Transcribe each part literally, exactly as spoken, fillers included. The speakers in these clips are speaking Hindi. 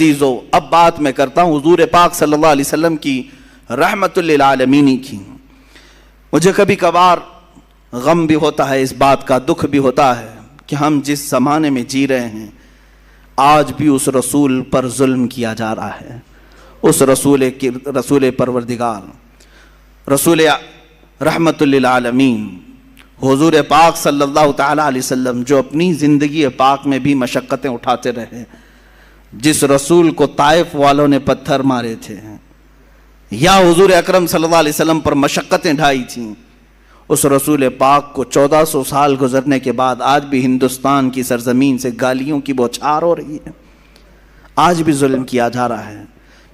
अज़ीज़ो, अब बात मैं करता हूँ हुज़ूर पाक सल्लल्लाहु अलैहि वसल्लम की रहमतुल लिल आलमीन की। मुझे कभी कभार गम भी होता है इस बात का, दुख भी होता है कि हम जिस ज़माने में जी रहे हैं आज भी उस रसूल पर जुल्म किया जा रहा है, उस रसूल की रसूल परवरदिगार रसूल रहमतुल लिल आलमीन हुज़ूर पाक सल्लल्लाहु तआला अलैहि वसल्लम जो अपनी ज़िंदगी पाक में भी मशक्क़तें उठाते रहे, जिस रसूल को ताइफ वालों ने पत्थर मारे थे या हुज़ूर अकरम सल्लल्लाहु अलैहि वसल्लम पर मशक्क़तें ढाई थीं, उस रसूल पाक को चौदह सौ साल गुजरने के बाद आज भी हिंदुस्तान की सरज़मीन से गालियों की बौछार हो रही है, आज भी जुल्म किया जा रहा है,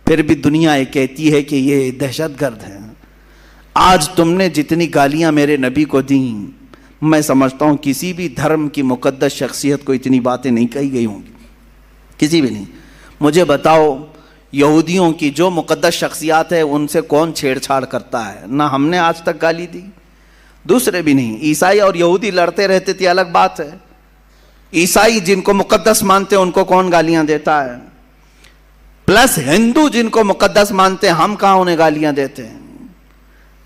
फिर भी दुनिया ये कहती है कि ये दहशतगर्द है। आज तुमने जितनी गालियाँ मेरे नबी को दीं, मैं समझता हूँ किसी भी धर्म की मुक़द्दस शख्सियत को इतनी बातें नहीं कही गई होंगी, किसी भी नहीं। मुझे बताओ यहूदियों की जो मुक़द्दस शख्सियात है उनसे कौन छेड़छाड़ करता है? ना हमने आज तक गाली दी, दूसरे भी नहीं। ईसाई और यहूदी लड़ते रहते थे, अलग बात है। ईसाई जिनको मुक़द्दस मानते हैं उनको कौन गालियाँ देता है, प्लस हिंदू जिनको मुक़द्दस मानते हैं हम कहाँ उन्हें गालियाँ देते हैं।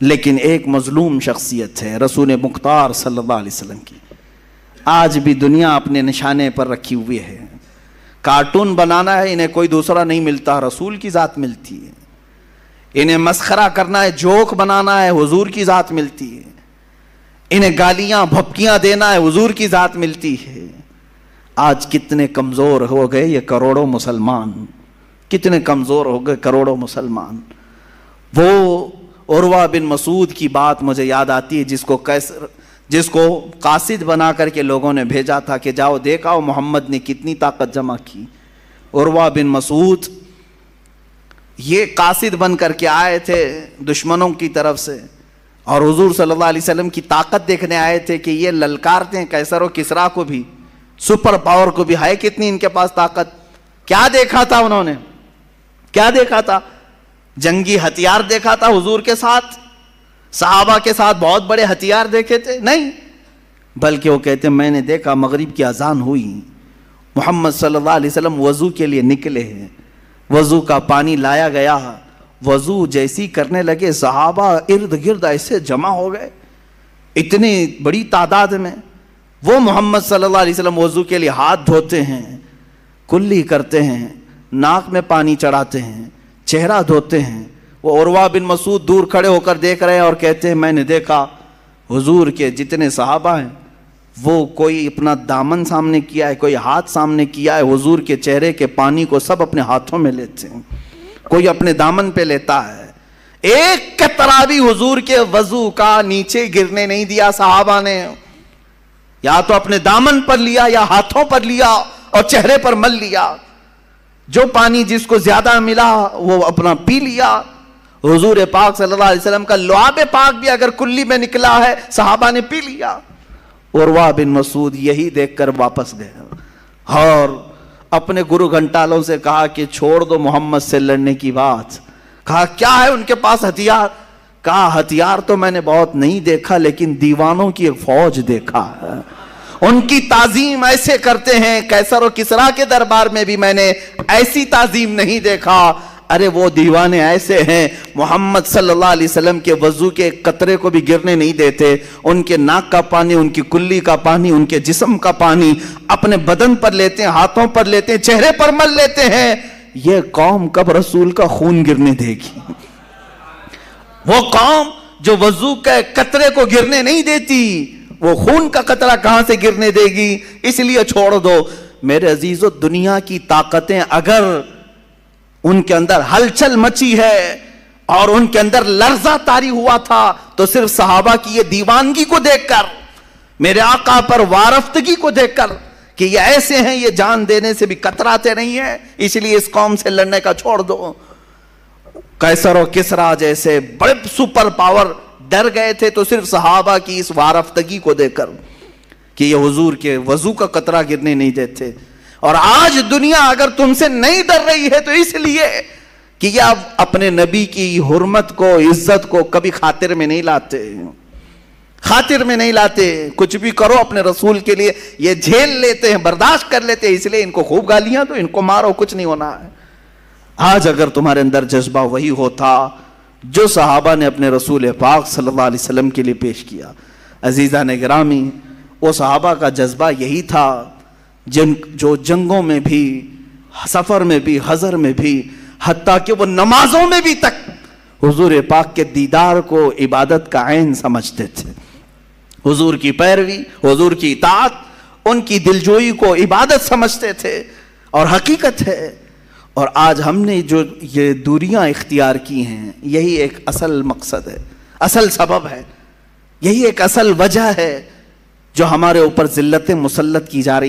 लेकिन एक मज़लूम शख्सियत है रसूल मुख्तार सल्लल्लाहु अलैहि वसल्लम की, आज भी दुनिया अपने निशाने पर रखी हुई है। कार्टून बनाना है, इन्हें कोई दूसरा नहीं मिलता, रसूल की ज़ात मिलती है। इन्हें मस्खरा करना है, जोक बनाना है, हुजूर की ज़ात मिलती है। इन्हें गालियाँ भपकियाँ देना है, हुजूर की ज़ात मिलती है। आज कितने कमज़ोर हो गए ये करोड़ों मुसलमान, कितने कमज़ोर हो गए करोड़ों मुसलमान। वो उर्वा बिन मसूद की बात मुझे याद आती है जिसको कैस जिसको कासिद बना करके लोगों ने भेजा था कि जाओ देखा हो मोहम्मद ने कितनी ताकत जमा की। उर्वा बिन मसूद ये कासिद बन करके आए थे दुश्मनों की तरफ से और हुजूर सल्लल्लाहु अलैहि वसल्लम की ताकत देखने आए थे कि ये ललकारते हैं कैसर और किसरा को भी, सुपर पावर को भी, है कितनी इनके पास ताकत। क्या देखा था उन्होंने, क्या देखा था? जंगी हथियार देखा था हुजूर के साथ, सहाबा के साथ बहुत बड़े हथियार देखे थे? नहीं, बल्कि वो कहते मैंने देखा मगरिब की अजान हुई, मोहम्मद सल्लल्लाहु अलैहि वसल्लम वज़ू के लिए निकले हैं, वज़ू का पानी लाया गया, वज़ू जैसी करने लगे सहाबा इर्द गिर्द ऐसे जमा हो गए इतनी बड़ी तादाद में। वो मोहम्मद सल्लल्लाहु अलैहि वसल्लम वज़ू के लिए हाथ धोते हैं, कुल्ली करते हैं, नाक में पानी चढ़ाते हैं, चेहरा धोते हैं। वो उर्वा बिन मसूद दूर खड़े होकर देख रहे हैं और कहते हैं मैंने देखा हुजूर के जितने सहाबा हैं वो कोई अपना दामन सामने किया है, कोई हाथ सामने किया है, हुजूर के चेहरे के पानी को सब अपने हाथों में लेते हैं, कोई अपने दामन पे लेता है। एक कतरा भी हुजूर के वजू का नीचे गिरने नहीं दिया सहाबा ने, या तो अपने दामन पर लिया या हाथों पर लिया और चेहरे पर मल लिया। जो पानी जिसको ज्यादा मिला वो अपना पी लिया। हुजूर पाक सल्लल्लाहु अलैहि वसल्लम का लुआब पाक भी अगर कुल्ली में निकला है सहाबा ने पी लिया। उर्वा बिन मसूद यही देखकर वापस गए और अपने गुरु घंटालों से कहा कि छोड़ दो मोहम्मद से लड़ने की बात। कहा क्या है उनके पास हथियार? कहा हथियार तो मैंने बहुत नहीं देखा लेकिन दीवानों की एक फौज देखा है, उनकी ताज़ीम ऐसे करते हैं, कैसर और किसरा के दरबार में भी मैंने ऐसी ताज़ीम नहीं देखा। अरे वो दीवाने ऐसे हैं मोहम्मद सल्लल्लाहु अलैहि वसल्लम के वज़ू के कतरे को भी गिरने नहीं देते, उनके नाक का पानी, उनकी कुल्ली का पानी, उनके जिस्म का पानी अपने बदन पर लेते हैं, हाथों पर लेते हैं, चेहरे पर मल लेते हैं। ये कौम कब रसूल का खून गिरने देगी? वो कौम जो वज़ू के कतरे को गिरने नहीं देती वो खून का कतरा कहां से गिरने देगी? इसलिए छोड़ दो। मेरे अजीजों, दुनिया की ताकतें अगर उनके अंदर हलचल मची है और उनके अंदर लर्जा तारी हुआ था तो सिर्फ सहाबा की ये दीवानगी को देखकर, मेरे आका पर वारफ्तगी को देखकर कि ये ऐसे हैं, ये जान देने से भी कतराते नहीं है, इसलिए इस कौम से लड़ने का छोड़ दो। कैसर और किसरा जैसे बड़े सुपर पावर डर गए थे तो सिर्फ सहाबा की इस वारफ्तगी को देखकर कि ये हुजूर के वजू का कतरा गिरने नहीं देते। और आज दुनिया अगर तुमसे नहीं डर रही है तो इसलिए कि ये आप अपने नबी की हुर्मत को, इज्जत को कभी खातिर में नहीं लाते, खातिर में नहीं लाते। कुछ भी करो अपने रसूल के लिए ये झेल लेते हैं, बर्दाश्त कर लेते हैं, इसलिए इनको खूब गालियां दो, इनको मारो, कुछ नहीं होना है। आज अगर तुम्हारे अंदर जज्बा वही होता जो सहाबा ने अपने रसूल पाक सल्लल्लाहु अलैहि वसल्लम के लिए पेश किया। अजीज़ान गिरामी, वो सहाबा का जज्बा यही था जिन जो जंगों में भी, सफ़र में भी, हज़र में भी, हत्ता कि वो नमाजों में भी तक हुजूर पाक के दीदार को इबादत का ऐन समझते थे। हुजूर की पैरवी, हुजूर की इताअत, उनकी दिलजोई को इबादत समझते थे और हकीकत है। और आज हमने जो ये दूरियां इख्तियार की हैं, यही एक असल मकसद है, असल सबब है, यही एक असल वजह है जो हमारे ऊपर ज़िल्लत मुसल्लत की जा रही है।